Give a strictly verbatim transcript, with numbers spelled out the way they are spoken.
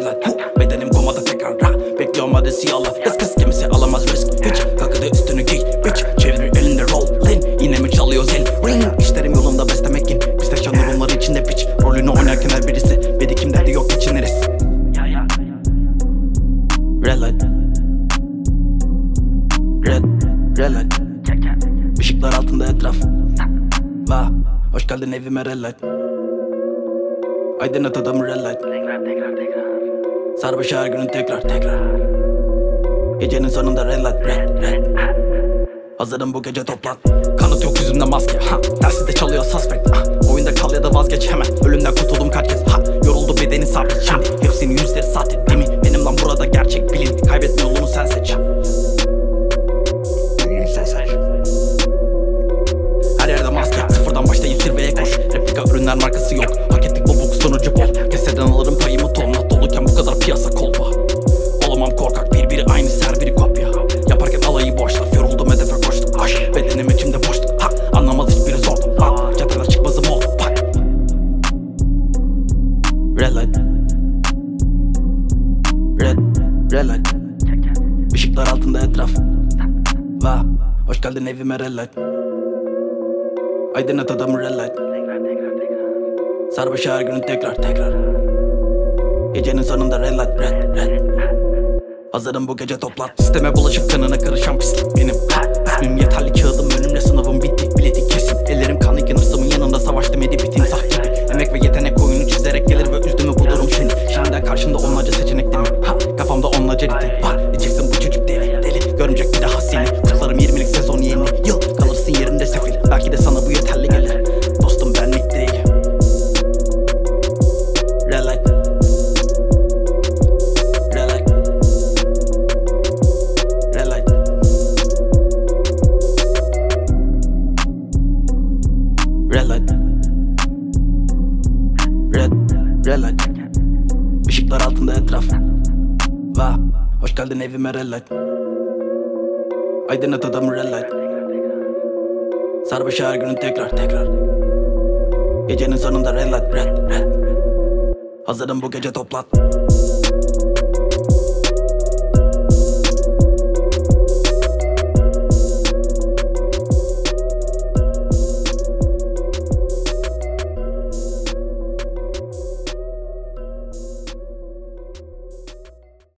Red Light. Bedenim komada tekrar rah. Bekliyorum hadi siyahlar. Kız kız kimse alamaz risk. Bitch kakıdı üstünü giy. Bitch çevir elinde roll in. Yine mi çalıyor zil ring? İşlerim yolunda beslemek in. Biz de şanlarımları içinde bitch. Rolünü oynarken her birisi. Bedi kim derdi yok geçiniriz. Red Light. Red, Red Light. Işıklar altında etraf. Vah, hoş geldin evime Red Light. Aydınlat adamı Red Light. Tekrar tekrar tekrar. Sarbaşı her günün tekrar tekrar. Gecenin sonunda Red Light. Red, Red. Hazırım bu gece toplan. Kanıt yok yüzümde maske. Ha, dersizde çalıyor suspect. Ha, oyunda kal ya da vazgeç hemen. Ölümden kurtuldum kaç kez. Ha, yoruldu bedenin sabret. Şimdi hepsinin yüzleri sahte değil mi? Benim lan burada gerçek bilin. Kaybetme yolunu sen seç. Markası yok, hak ettik bu boku sonucu bol. Keseden alırım payımı tonla. Doluyken bu kadar piyasa kolpa. Olamam korkak, birbiri aynısı her biri kopya. Yaparken alayı boş laf. Yoruldum hedefe koştum. Aş, bedenim içimde boştu. Ha, anlamaz hiçbiri sordum. Ha, çatala çıkmazım oldu. Bak Red Light. Red, Red Light. Işıklar altında etraf. Vah, hoş geldin evime Red Light. Aydınlat adamı Red Light. Sarbaşı her günün tekrar tekrar. Gecenin sonunda Red Light. Red, Red. Hazırım bu gece toplan. Sisteme bulaşıp kanına karışan pislik benim. İsmim yeterli kağıdım önümde, sınavım bitti. Bileti kesin ellerim kanlı, yanırsımın yanında savaştım edip bitin sah gibi. Emek ve yetenek oyunu çizerek gelir ve üzdüğümü bulurum şimdi. Şimdiden karşımda onlarca seçenek değil mi? Ha, kafamda onlarca ritim var. İçeceksin bu çocuk deli deli. Görmeyecek bir daha seni. Kutlarım yirmilik sezon yeni yıl. Kalırsın yerimde sefil. Belki de sana bu yeterli gelir. Dostum benlik değil. Red Light. Red, Red Light. Işıklar altında etraf. Vah, hoş geldin evime Red Light. Aydınlat adamı Red Light. Sarbaşı her günün tekrar tekrar. Gecenin sonunda Red Light. Red, Red. Hazırım bu gece toplan.